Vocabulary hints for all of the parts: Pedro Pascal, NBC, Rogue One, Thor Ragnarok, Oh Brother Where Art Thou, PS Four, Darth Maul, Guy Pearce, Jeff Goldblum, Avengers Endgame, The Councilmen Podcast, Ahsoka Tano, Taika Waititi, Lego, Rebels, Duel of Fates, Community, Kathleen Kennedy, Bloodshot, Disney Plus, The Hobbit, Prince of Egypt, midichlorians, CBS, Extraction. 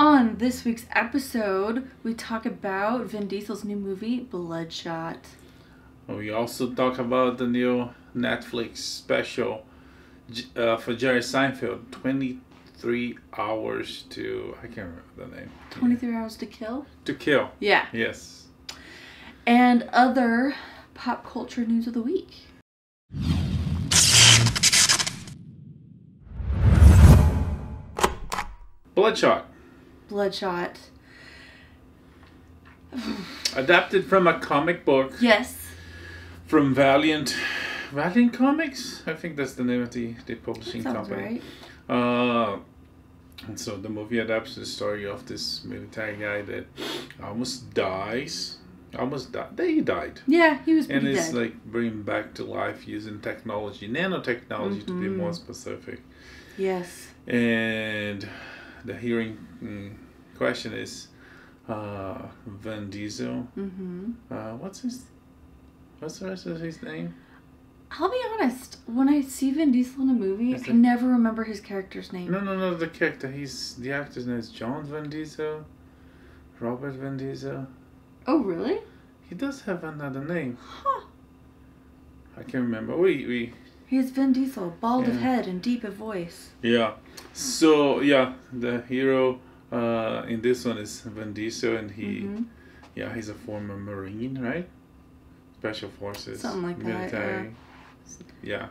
On this week's episode, we talk about Vin Diesel's new movie, Bloodshot. We also talk about the new Netflix special for Jerry Seinfeld, 23 Hours to... I can't remember the name. 23 Hours to Kill? To Kill. Yeah. Yes. And other pop culture news of the week. Bloodshot. Adapted from a comic book. Yes. From Valiant Comics? I think that's the name of the publishing company. Right. And so the movie adapts the story of this military guy that almost dies. He died. Yeah, he was pretty dead. And it's like bringing back to life using technology, nanotechnology to be more specific. Yes. And the hearing question is Vin Diesel. What's the rest of his name? I'll be honest. When I see Vin Diesel in a movie, I never remember his character's name. No. The character. The actor's name is John Vin Diesel. Robert Vin Diesel. Oh, really? He does have another name. Huh. I can't remember. He's Vin Diesel. Bald of head and deep of voice. Yeah. So, yeah. The hero in this one is Vin Diesel. And he's a former Marine, right? Special Forces, something like military, that, yeah.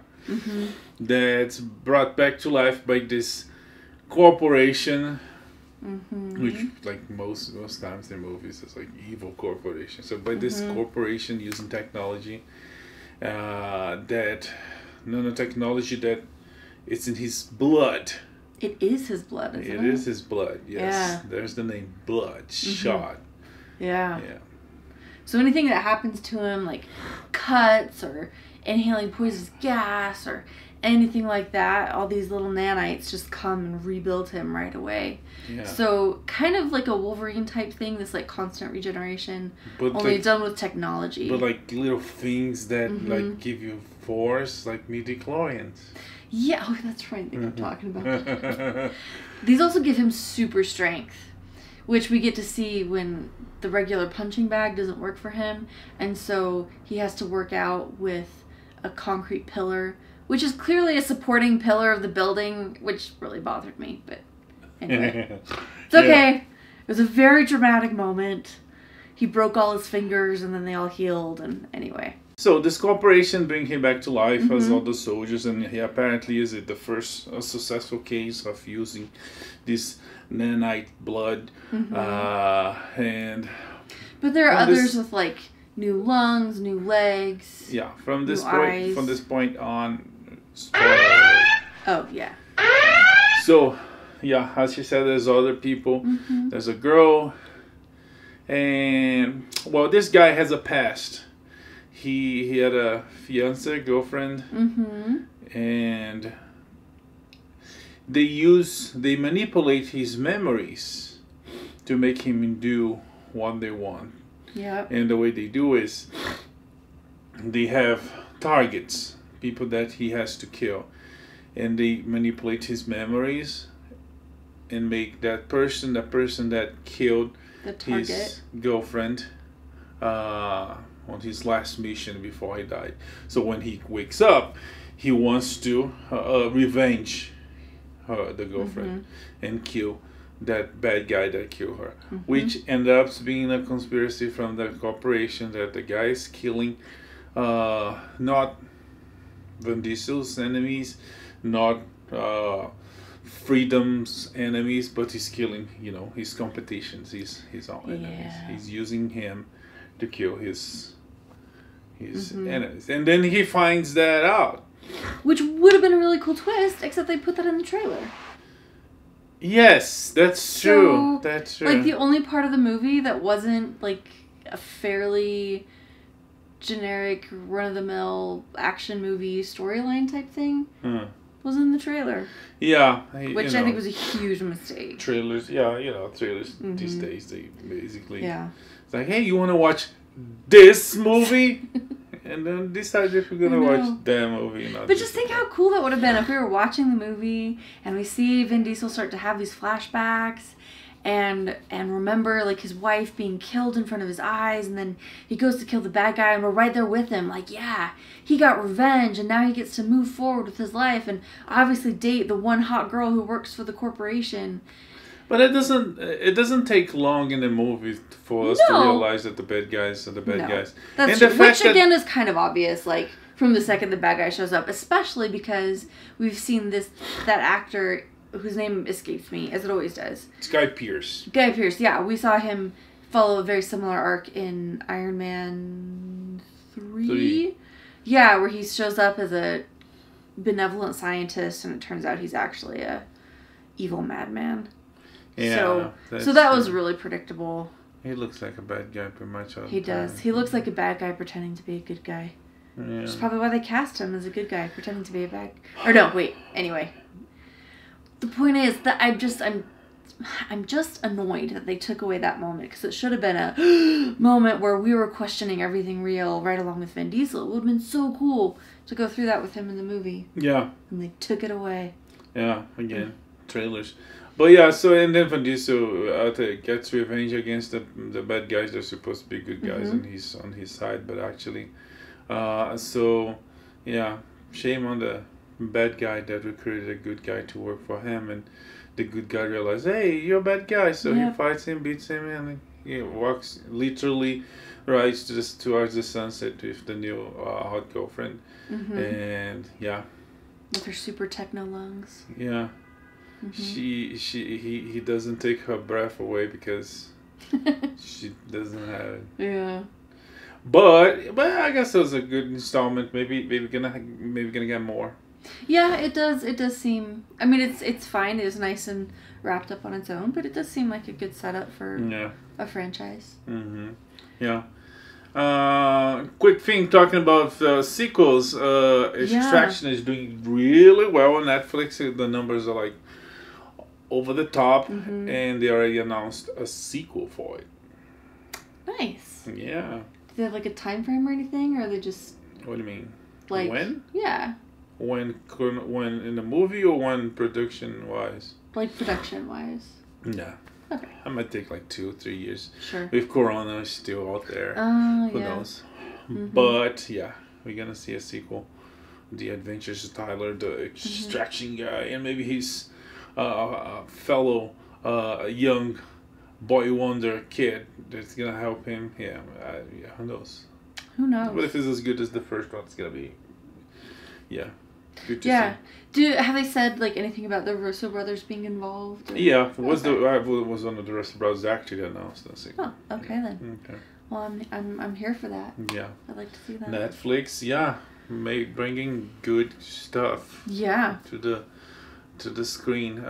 That's brought back to life by this corporation, which, like most times in movies, is like evil corporation. So by this corporation using technology, that nanotechnology that it's in his blood. It is his blood, isn't it? It is his blood. Yes, yeah. There's the name Bloodshot. Yeah. Yeah. So anything that happens to him, like cuts or inhaling poisonous gas or anything like that, all these little nanites just come and rebuild him right away. Yeah. So kind of like a Wolverine type thing, this like constant regeneration, but only like, done with technology. But like little things that like give you force, like midichlorians. Yeah, oh, that's right. I think I'm talking about. These also give him super strength, which we get to see when the regular punching bag doesn't work for him, and so he has to work out with a concrete pillar, which is clearly a supporting pillar of the building, which really bothered me, but anyway. It's okay. Yeah. It was a very dramatic moment. He broke all his fingers, and then they all healed, and anyway. So this corporation brings him back to life as all the soldiers, and he apparently is the first successful case of using this nanite blood. But there are others with like new lungs, new legs. Yeah, from this point on. Oh yeah. So, yeah, as she said, there's other people. There's a girl, and well, this guy has a past. He had a fiancée, girlfriend, and they manipulate his memories to make him do what they want. Yeah. And the way they do is they have targets, people that he has to kill, and they manipulate his memories and make the person that killed his girlfriend on his last mission before he died. So when he wakes up, he wants to revenge her, the girlfriend, and kill that bad guy that killed her, which ended up being a conspiracy from the corporation that the guy is killing not Vin Diesel's enemies, not Freedom's enemies, but he's killing, his competitions, his own enemies. Yeah. He's using him to kill his enemies. And then he finds that out. Which would have been a really cool twist, except they put that in the trailer. Yes, that's true. That's true. Like, the only part of the movie that wasn't, like, a fairly generic, run-of-the-mill action movie storyline type thing was in the trailer. Yeah. Which I think was a huge mistake. Trailers, yeah, trailers these days, they basically... Yeah. It's like, hey, you want to watch this movie? And then decide if you're going to watch that movie. But just think how cool that would have been if we were watching the movie and we see Vin Diesel start to have these flashbacks and remember like his wife being killed in front of his eyes, and then he goes to kill the bad guy and we're right there with him, like, yeah, he got revenge and now he gets to move forward with his life and obviously date the one hot girl who works for the corporation. But it doesn't take long in the movie for us to realize that the bad guys are the bad guys. That's true. Which again is kind of obvious, like from the second the bad guy shows up, especially because we've seen that actor whose name escapes me, as it always does. It's Guy Pearce. Guy Pearce, yeah. We saw him follow a very similar arc in Iron Man 3. Yeah, where he shows up as a benevolent scientist, and it turns out he's actually a evil madman. Yeah. So that was really predictable. He looks like a bad guy pretty much all the time. He does. He looks like a bad guy pretending to be a good guy. Yeah. Which is probably why they cast him as a good guy, pretending to be a bad... Or no, wait. Anyway. The point is that I'm just annoyed that they took away that moment, because it should have been a moment where we were questioning everything real right along with Vin Diesel. It would have been so cool to go through that with him in the movie. Yeah. And they took it away. Yeah, again, trailers. But yeah, so and then Vin Diesel gets revenge against the bad guys. They're supposed to be good guys, and he's on his side, but actually, so yeah, shame on the bad guy that recruited a good guy to work for him, and the good guy realized, hey, you're a bad guy, so he fights him, beats him, and he walks, literally rides towards the sunset with the new hot girlfriend, and yeah, with her super techno lungs. Yeah, he doesn't take her breath away because she doesn't have it. Yeah. But I guess it was a good installment. Maybe gonna get more. Yeah, it does seem, I mean, it's fine. It was nice and wrapped up on its own, but it does seem like a good setup for a franchise. Yeah. Quick thing, talking about sequels, Extraction is doing really well on Netflix. The numbers are like over the top, and they already announced a sequel for it. Nice. Yeah. Do they have like a time frame or anything, or are they just... What do you mean? Like, when? Yeah. When in the movie or when production-wise? Like production-wise. Yeah. Okay. I might take like 2 or 3 years. Sure. With Corona still out there. Who knows? But yeah, we're gonna see a sequel. The Adventures of Tyler, the Extraction guy, and maybe his fellow young boy wonder kid that's gonna help him. Yeah, yeah. Who knows? Who knows? But if it's as good as the first one, it's gonna be. Yeah. Good to see. Have they said like anything about the Russo brothers being involved? Or? Yeah, was one of the Russo brothers actually announced? Oh, okay then. Okay. Well, I'm here for that. Yeah. I'd like to see that. Netflix, yeah, bringing good stuff. Yeah. To the screen.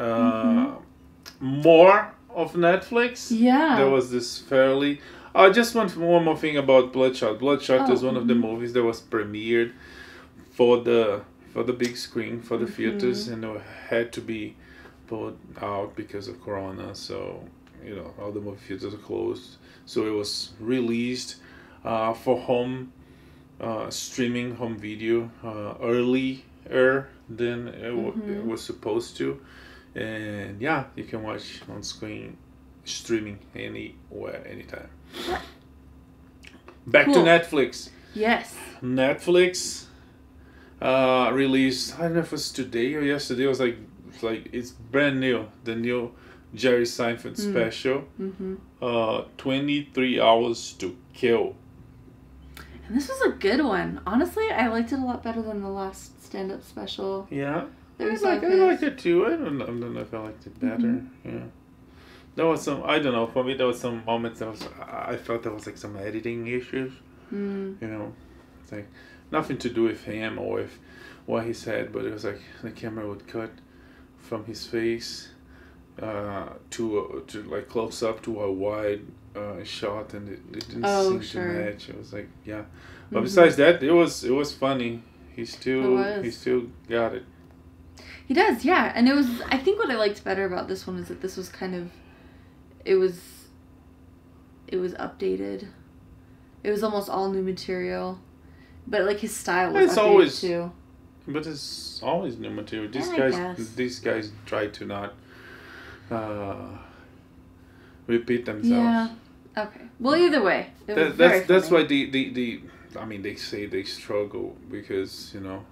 More of Netflix. Yeah. There was this fairly. I just want one more thing about Bloodshot. Bloodshot is one of the movies that was premiered for the big screen, for the theaters, and it had to be pulled out because of Corona, so you know, all the movie theaters are closed, so it was released for home streaming, home video, earlier than it was supposed to, and yeah, you can watch on screen streaming anywhere, anytime. Back to Netflix. Yes. Netflix released, I don't know if it was today or yesterday, it was like it's brand new, the new Jerry Seinfeld special, 23 Hours to Kill. And this was a good one. Honestly, I liked it a lot better than the last stand-up special. Yeah. I liked it too. I don't know if I liked it better. Yeah. There was some, I don't know, for me there was some moments that I felt there was like some editing issues. You know, it's like nothing to do with him or with what he said, but it was like the camera would cut from his face to like close up to a wide shot, and it didn't seem to match. It was like, yeah, but besides that, it was funny. He still got it. He does, yeah, and it was. I think what I liked better about this one is that this was kind of, it was updated. It was almost all new material. But like his style was updated too. But it's always new material. These guys try to not repeat themselves. Yeah. Okay. Well, either way, it was very funny. That's why I mean, they say they struggle because, you know,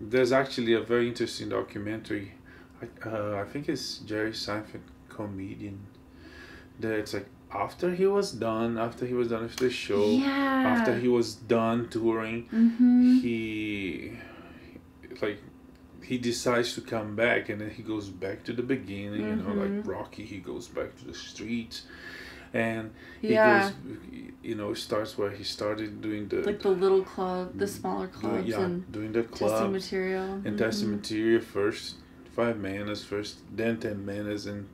there's actually a very interesting documentary. I think it's Jerry Seinfeld, comedian. That's like after he was done with the show, yeah. After he was done touring, mm-hmm. He decides to come back, and then he goes back to the beginning, mm-hmm. you know, like Rocky, he goes back to the streets, and he yeah. goes, you know, starts where he started doing the little club, the smaller clubs, yeah, and doing the club, testing material, and mm-hmm. testing material first, 5 minutes first, then 10 minutes, and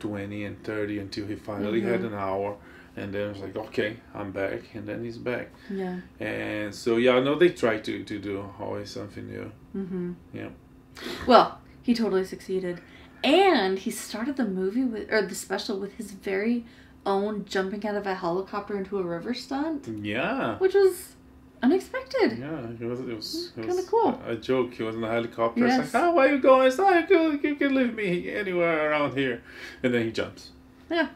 20 and 30 until he finally mm-hmm. had an hour. And then it's like, okay, I'm back. And then he's back. Yeah. And so, yeah, I know they try to do always something new. Mm-hmm. Yeah. Well, he totally succeeded. And he started the movie the special with his very own jumping out of a helicopter into a river stunt. Yeah. Which was unexpected. Yeah. It was kind of cool. A joke. He was in the helicopter. Yes. It's like, oh, where are you going? It's like, you can leave me anywhere around here. And then he jumps. Yeah.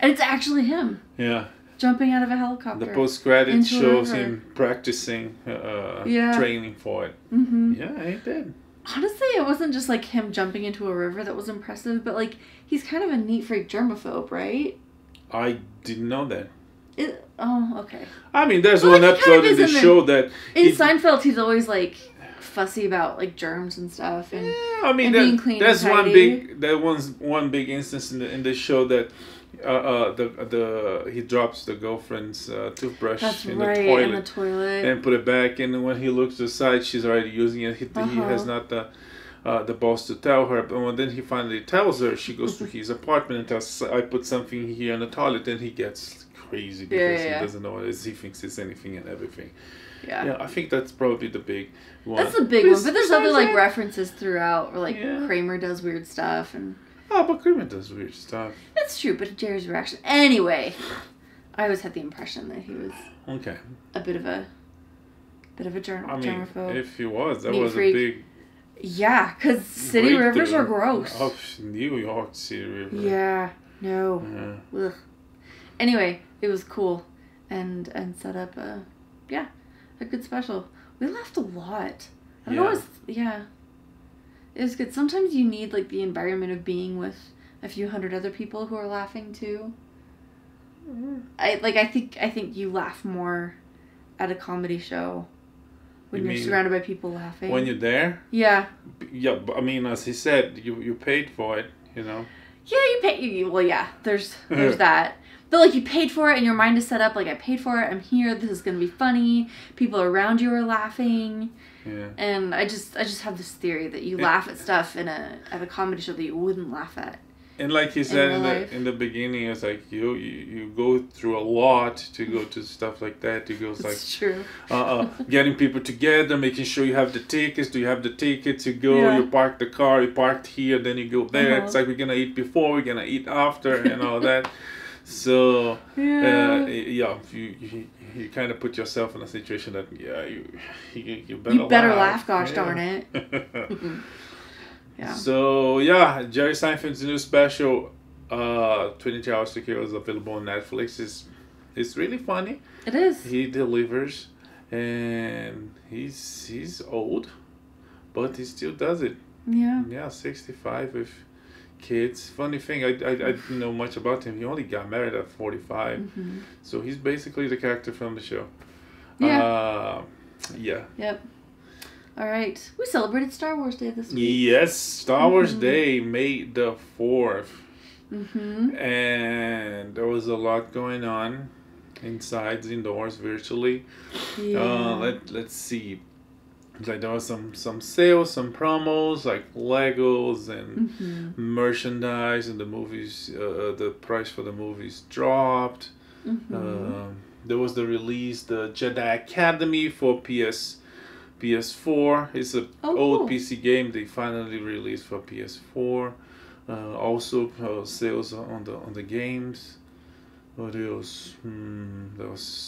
And it's actually him. Yeah. Jumping out of a helicopter. The post-credits shows him practicing, training for it. Mm-hmm. Yeah, he did. Honestly, it wasn't just like him jumping into a river that was impressive, but like he's kind of a neat freak germaphobe, right? I didn't know that. Okay. I mean, there's one episode in the show that... In Seinfeld, he's always like... fussy about like germs and stuff, and yeah, I mean, and being clean. That's one big instance in the show that he drops the girlfriend's toothbrush in the toilet and put it back, and when he looks to the side, she's already using it. He has not the boss to tell her, but when then he finally tells her, she goes to his apartment and tells, I put something here in the toilet, and he gets crazy because he doesn't know what it is. He thinks it's anything and everything. Yeah. Yeah, I think that's probably the big one. That's the big one, but there's other like references throughout, or like Kramer does weird stuff, and but Kramer does weird stuff. That's true, but Jerry's reaction. Anyway, I always had the impression that he was a bit of a germaphobe. I mean, if he was, that was a big. Yeah, because city rivers are gross. Oh, New York City river. Yeah. No. Yeah. Ugh. Anyway, it was cool, and set up a good special. We laughed a lot. I don't know. It was good. Sometimes you need like the environment of being with a few hundred other people who are laughing too. Mm-hmm. I think you laugh more at a comedy show when you're surrounded by people laughing. When you're there. Yeah. Yeah, I mean, as he said, you paid for it, you know. Yeah, you paid. Well, yeah. There's that. But, like, you paid for it, and your mind is set up, like, I paid for it, I'm here, this is going to be funny, people around you are laughing, and I just have this theory that you laugh at stuff at a comedy show that you wouldn't laugh at. And like you said in the beginning, it's like, you go through a lot to go to stuff like that, to go, it's true. Getting people together, making sure you have the tickets, you go, you park the car, you parked here, then you go there, it's like, we're going to eat before, we're going to eat after, and all that. So you kind of put yourself in a situation that you better laugh. Gosh darn it. Yeah. So Jerry Seinfeld's new special, 23 Hours to Kill, is available on Netflix. It's really funny. It is. He delivers, and he's old, but he still does it. Yeah. Yeah, 65 with kids. Funny thing, I didn't know much about him. He only got married at 45, mm-hmm. so he's basically the character from the show. All right, we celebrated Star Wars Day this week. Yes, Star Wars mm-hmm. Day, May 4th, mm-hmm. and there was a lot going on indoors, virtually. Yeah. Let's see. Like, there was some sales, some promos, like Legos and mm-hmm. merchandise, and the movies, the price for the movies dropped. Mm-hmm. There was the release, the Jedi Academy for PS Four. It's an old PC game they finally released for PS Four. Also, sales on the games. What else? There was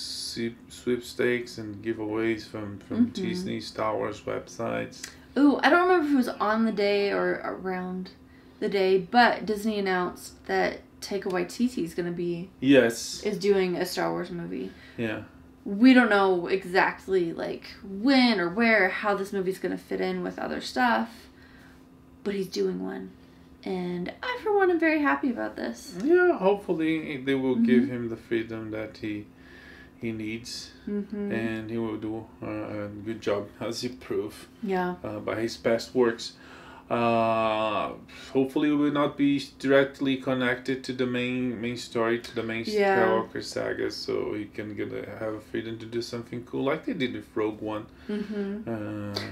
sweepstakes and giveaways from mm-hmm. Disney, Star Wars websites. Ooh, I don't remember if it was on the day or around the day, but Disney announced that Taika Waititi is going to be... Yes. Is doing a Star Wars movie. Yeah. We don't know exactly, like, when or where, how this movie's going to fit in with other stuff. But he's doing one. And I, for one, am very happy about this. Yeah, hopefully they will give him the freedom that he needs. And he will do a good job, as he proved. Yeah. By his past works. Hopefully it will not be directly connected to the main story, to the main Skywalker saga, so he can have a freedom to do something cool like they did with Rogue One.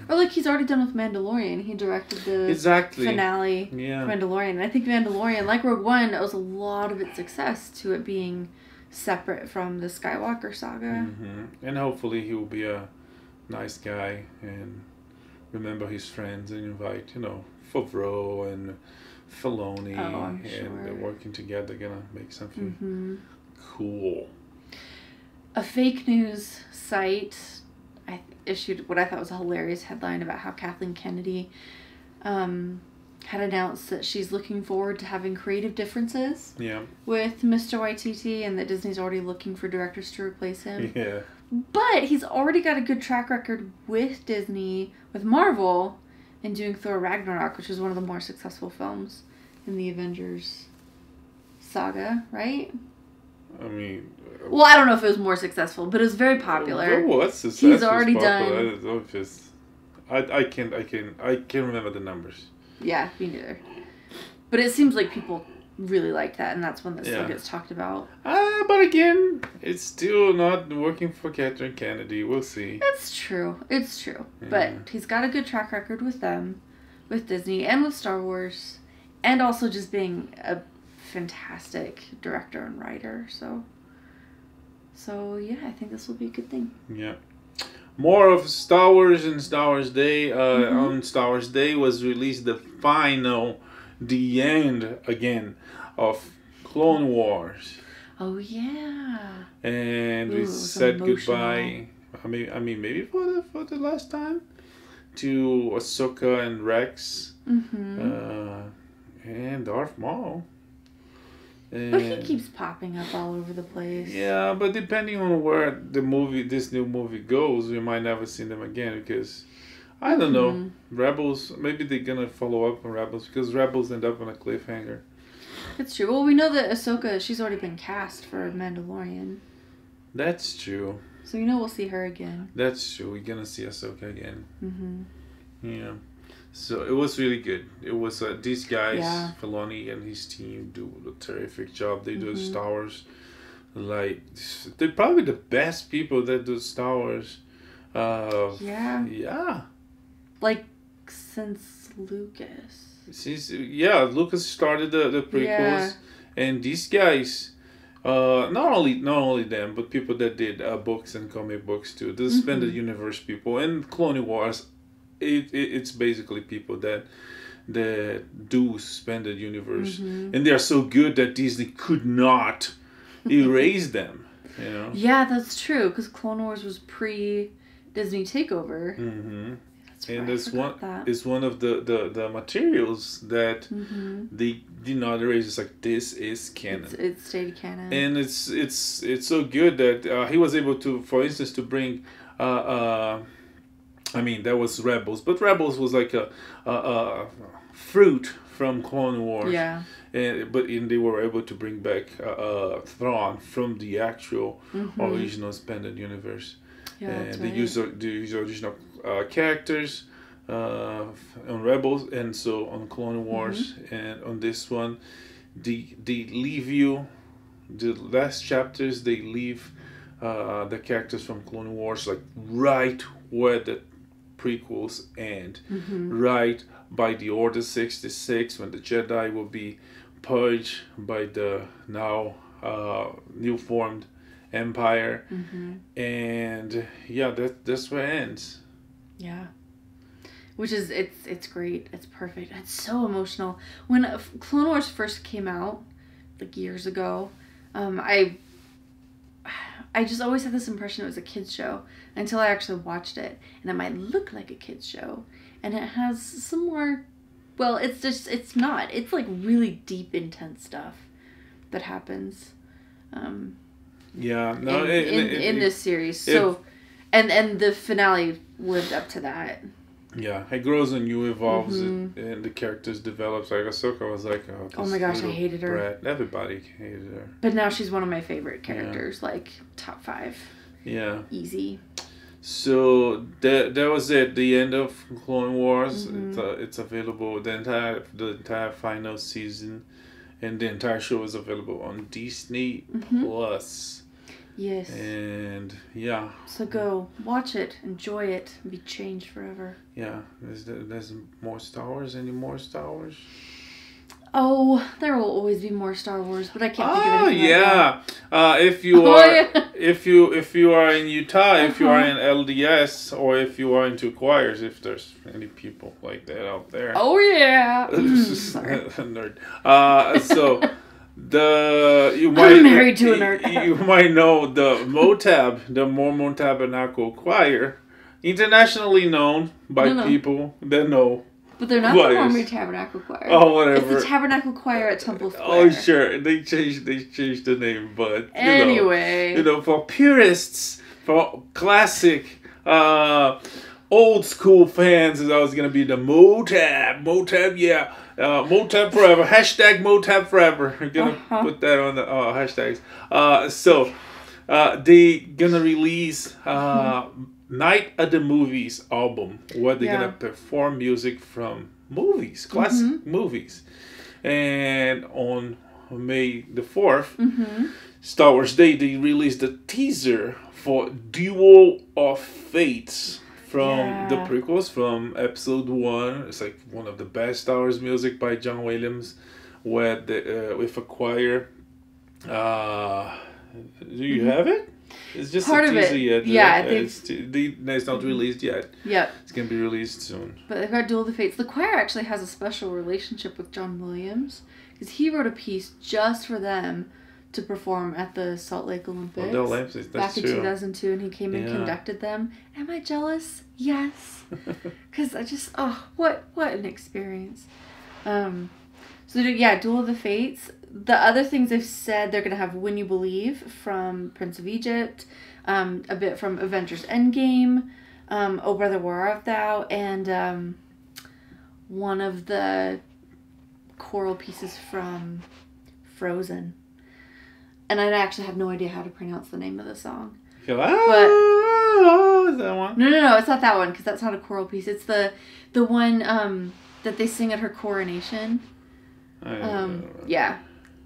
Or like he's already done with Mandalorian. He directed the finale of Mandalorian. And I think Mandalorian, like Rogue One, owes a lot of its success to it being separate from the Skywalker saga. And hopefully he will be a nice guy and remember his friends and invite, you know, Favreau and Filoni, and working together, gonna make something cool. A fake news site issued what I thought was a hilarious headline about how Kathleen Kennedy had announced that she's looking forward to having creative differences with Mr. Waititi, and that Disney's already looking for directors to replace him. Yeah. But he's already got a good track record with Disney, with Marvel, and doing Thor Ragnarok, which is one of the more successful films in the Avengers saga, right? I mean... well, I don't know if it was more successful, but it was very popular. Well, that's successful. He's already done... I can't remember the numbers. Yeah, me neither. But it seems like people... really like that, and that's one that still gets talked about. But again, it's still not working for Kathleen Kennedy. We'll see. It's true. It's true. Yeah. But he's got a good track record with them, with Disney, and with Star Wars, and also just being a fantastic director and writer. So yeah, I think this will be a good thing. Yeah. More of Star Wars and Star Wars Day. On Star Wars Day was released the final... the end again of Clone Wars. Oh yeah. And we said goodbye. I mean, maybe for the last time, to Ahsoka and Rex, and Darth Maul. And, but he keeps popping up all over the place. Yeah, but depending on where this new movie goes, we might never see them again, because I don't know. Rebels, maybe they're going to follow up on Rebels, because Rebels end up on a cliffhanger. It's true. Well, we know that Ahsoka, she's already been cast for Mandalorian. That's true. So you know we'll see her again. That's true. We're going to see Ahsoka again. Yeah. So it was really good. It was these guys, Filoni and his team, do a terrific job. They do Star Wars. Like, they're probably the best people that do Star Wars. Yeah. Like, since Lucas. Lucas started the prequels, and these guys, not only them, but people that did books and comic books too. The expanded universe people and Clone Wars, it's basically people that do expanded universe, and they are so good that Disney could not erase them. You know? Yeah, that's true. Because Clone Wars was pre Disney takeover. And it's one of the materials that they did not erase. It's like, this is canon. It stayed canon. And it's so good that he was able to, for instance, to bring, I mean, that was Rebels, but Rebels was like a fruit from Clone Wars. Yeah. But they were able to bring back Thrawn from the actual original expanded universe. Yeah, and they use the original characters on Rebels, and so on Clone Wars, and on this one they leave you the last chapters. They leave the characters from Clone Wars like right where the prequels end, right by the Order 66, when the Jedi will be purged by the now new formed Empire, and yeah, that's where it ends. Yeah, which is it's great. It's perfect. It's so emotional. When Clone Wars first came out, like years ago, I just always had this impression it was a kids show until I actually watched it, and it might look like a kids show, and it has some more. Well, it's not. It's like really deep, intense stuff that happens. In this series. So, and the finale lived up to that. Yeah, it grows and you evolves, and the characters develops. Like Ahsoka was like, oh my gosh, I hated her. Brat. Everybody hated her. But now she's one of my favorite characters, like top 5. Yeah. Easy. So that was at the end of Clone Wars. It's available the entire final season, and the entire show is available on Disney Plus. Yes. And yeah. So go watch it, enjoy it, and be changed forever. Yeah. There's more Star Wars. Any more Star Wars? Oh, there will always be more Star Wars, but I can't think of anything. Oh yeah. If you are in Utah, if you are in LDS, or if you are into choirs, if there's any people like that out there. Oh yeah. Sorry. Nerd. So I'm married to a nerd. You might know the MOTAB, the Mormon Tabernacle Choir, internationally known by people that know. But they're not the Mormon Tabernacle Choir. Oh, whatever. It's the Tabernacle Choir at Temple Square. Oh, sure. They changed the name, but anyway, for purists, for classic, old school fans, is always gonna be the MOTAB. MOTAB, yeah. MOTAB forever. Hashtag MOTAB forever. I'm gonna put that on the hashtags. So they gonna release Night at the Movies album, where they're gonna perform music from movies, classic movies. And on May 4th, Star Wars Day, they released a teaser for Duel of Fates from the prequels, from Episode 1. It's like one of the best Star Wars music by John Williams, where with a choir. Do you have it? It's just part a teaser yet. Yeah, I think it's not released yet. Yep. It's going to be released soon. But they've got Duel of the Fates. The choir actually has a special relationship with John Williams, because he wrote a piece just for them to perform at the Salt Lake Olympics back in 2002, and he came and conducted them. Am I jealous? Yes. Because I just, what an experience. So yeah, Duel of the Fates. The other things they've said, they're going to have When You Believe from Prince of Egypt, a bit from Avengers Endgame, Oh Brother, Where Art Thou, and one of the choral pieces from Frozen. And I actually have no idea how to pronounce the name of the song. But, is that one? No, it's not that one, because that's not a choral piece. It's the one that they sing at her coronation. Yeah,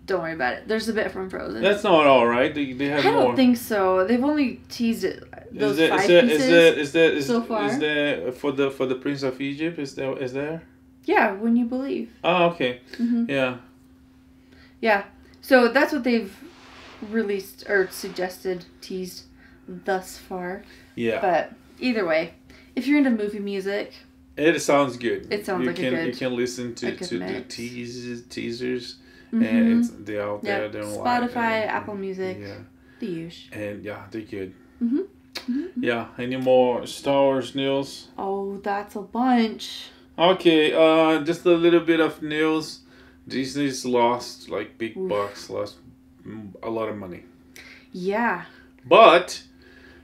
don't worry about it. There's a bit from Frozen. That's not all right. They have more. I don't think so. They've only teased it. Those five pieces so far. Is there for the Prince of Egypt? Is there? Yeah, When You Believe. Oh, okay. Yeah. Yeah. So that's what they've released or suggested, teased thus far. Yeah. But either way, if you're into movie music. It sounds good. It sounds you can listen to the teasers, and they're out there. They're Spotify, Apple Music, the usual. And yeah, they're good. Yeah. Any more Star Wars news? Oh, that's a bunch. Okay. Just a little bit of news. Disney's lost like big bucks, lost a lot of money. Yeah. But.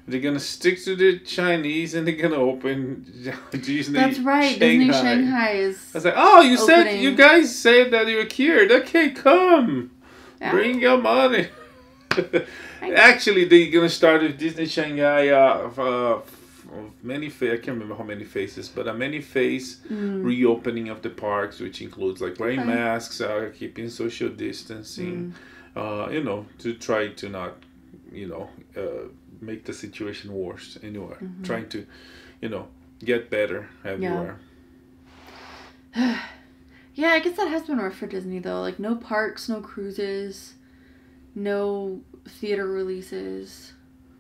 They're going to stick to the Chinese, and they're going to open Disney Shanghai. That's right. Disney Shanghai is I was like, you guys said that you were cured. Okay, come. Yeah. Bring your money. Actually, they're going to start with Disney Shanghai. I can't remember how many phases, but a many-phase reopening of the parks, which includes like wearing masks, keeping social distancing, to try to not, make the situation worse anywhere. Trying to, get better everywhere. Yeah, I guess that has been rough for Disney, though. Like, no parks, no cruises, no theater releases.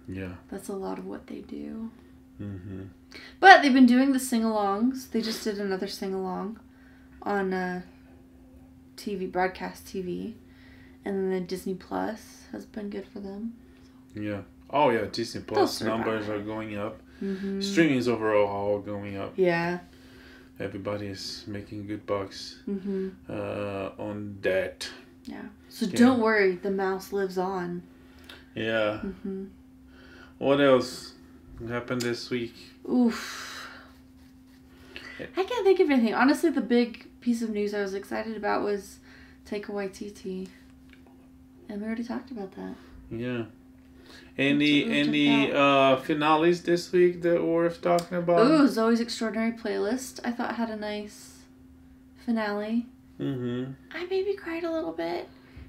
Yeah. That's a lot of what they do. But they've been doing the sing-alongs. They just did another sing-along on broadcast TV. And then the Disney Plus has been good for them. Yeah. Oh, yeah, Disney Plus numbers are going up. Streamings overall are all going up. Yeah. Everybody is making good bucks on that. Yeah. So don't worry, the mouse lives on. Yeah. Mm-hmm. What else happened this week? Oof. I can't think of anything. Honestly, the big piece of news I was excited about was Taika Waititi. And we already talked about that. Yeah. Any finales this week that were worth talking about? Ooh, Zoe's Extraordinary Playlist. I thought had a nice finale. Mm-hmm. I maybe cried a little bit.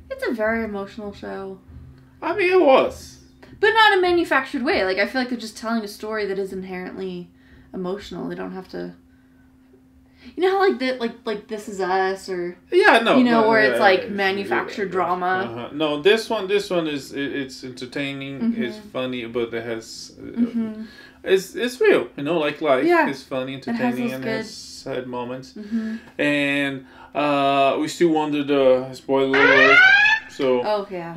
It's a very emotional show. I mean, it was. But not in a manufactured way. Like, I feel like they're just telling a story that is inherently emotional. They don't have to... You know how, like, This Is Us, or... Yeah, no. You know, no, where it's, like, manufactured drama. Uh-huh. No, this one is... It's entertaining, mm-hmm. It's funny, but it has... Mm-hmm. It's real, you know, like life. Yeah. It's funny, entertaining, and has sad moments. Mm-hmm. And we still wonder the spoiler alert. So, oh, yeah.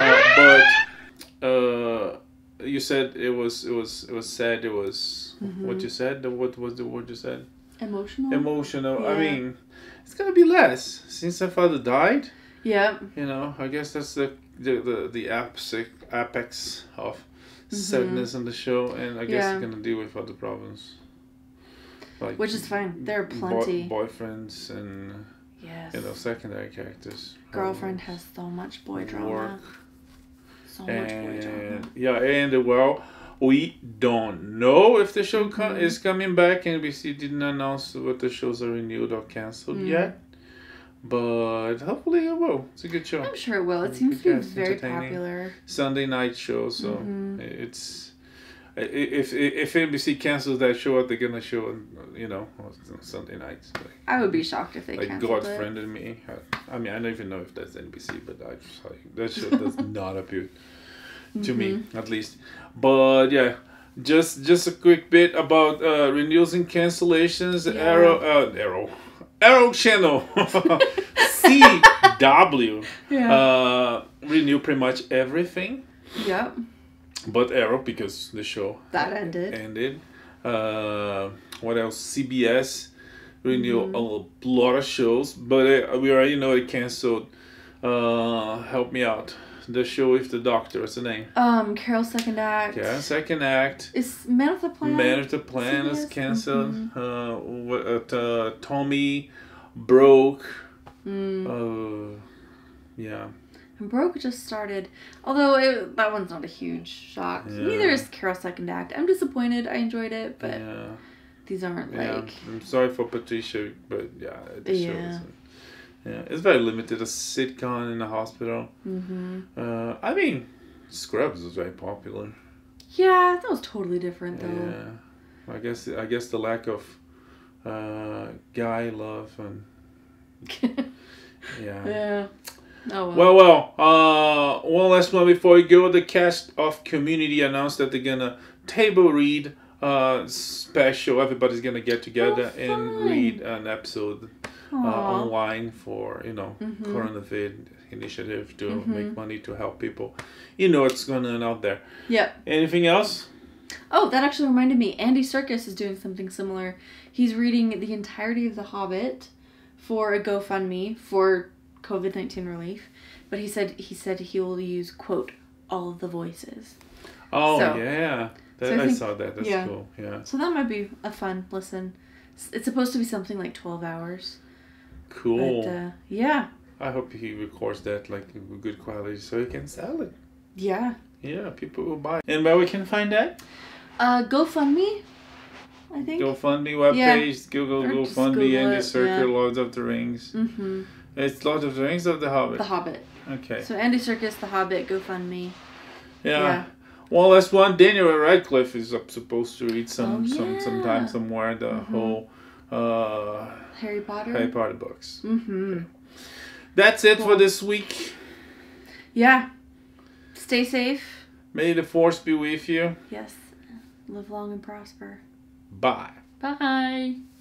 But you said it was sad. It was mm-hmm. what you said. What was the word you said? Emotional. Emotional. Yeah. I mean, it's gonna be less since her father died. Yeah. You know, I guess that's the apex of. Mm-hmm. Sadness on the show, and I guess you're gonna deal with other problems, like, which is fine. There are plenty boyfriends and you know, secondary characters. Girlfriend has so much boy drama. Work. Much boy drama. Yeah, and well, we don't know if the show is coming back. NBC didn't announce what the shows are renewed or canceled yet, but hopefully it will. It's a good show. I'm sure it will. It seems to be very popular. Sunday night show, so it's if NBC cancels that show, they're gonna show, you know, Sunday nights. Like, I would be shocked if they canceled it. Like, God friended me. I mean, I don't even know if that's NBC, but that show does not appeal to me, at least. But yeah. Just a quick bit about renewals and cancellations. Yeah. Arrow channel CW renew pretty much everything. Yep. But Arrow, because the show that ended. What else? CBS renew a lot of shows, but we already know it canceled. Help me out. The show with the doctor, what's the name? Carol's Second Act. Carol's Second Act. Is Man of the Plan? Man of the Plan is canceled. Tommy Broke. Yeah. And Broke just started. Although that one's not a huge shock. Yeah. Neither is Carol's Second Act. I'm disappointed. I enjoyed it, but these aren't like... I'm sorry for Patricia, but the show isn't. Yeah, it's very limited. A sitcom in a hospital. Mm-hmm. I mean, Scrubs was very popular. Yeah, that was totally different though. Yeah, I guess the lack of guy love and yeah. Oh well. Well. One last one before we go. The cast of Community announced that they're gonna table read special. Everybody's gonna get together and read an episode. Online for, you know, coronavirus initiative to make money to help people. You know what's going on out there. Yeah. Anything else? Oh, that actually reminded me. Andy Serkis is doing something similar. He's reading the entirety of The Hobbit for a GoFundMe for COVID-19 relief. But he said he will use, quote, all of the voices. Oh, so, yeah. I saw that. That's cool. Yeah. So that might be a fun listen. It's supposed to be something like 12 hours. Cool. But, yeah. I hope he records that like good quality so he can sell it. Yeah. Yeah, people will buy it. And where we can find that? GoFundMe, I think. GoFundMe webpage, Google GoFundMe, Andy Serkis, Lords of the Rings. Mm-hmm. It's Lord of the Rings or The Hobbit? The Hobbit. Okay. So Andy Serkis, The Hobbit, GoFundMe. Yeah. Well, that's one. Daniel Radcliffe is supposed to read sometime somewhere the whole Harry Potter books. Mm-hmm. Okay. That's it for this week. Yeah. Stay safe. May the force be with you. Yes. Live long and prosper. Bye. Bye.